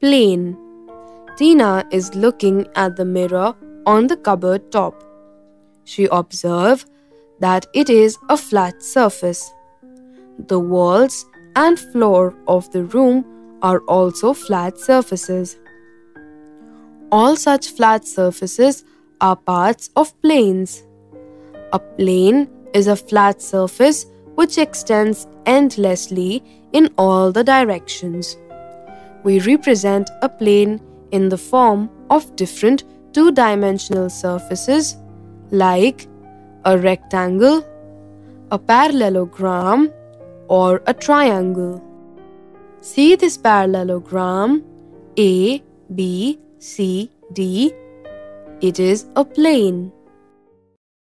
Plane. Tina is looking at the mirror on the cupboard top. She observes that it is a flat surface. The walls and floor of the room are also flat surfaces. All such flat surfaces are parts of planes. A plane is a flat surface which extends endlessly in all the directions. We represent a plane in the form of different two-dimensional surfaces like a rectangle, a parallelogram, or a triangle. See this parallelogram A, B, C, D. It is a plane.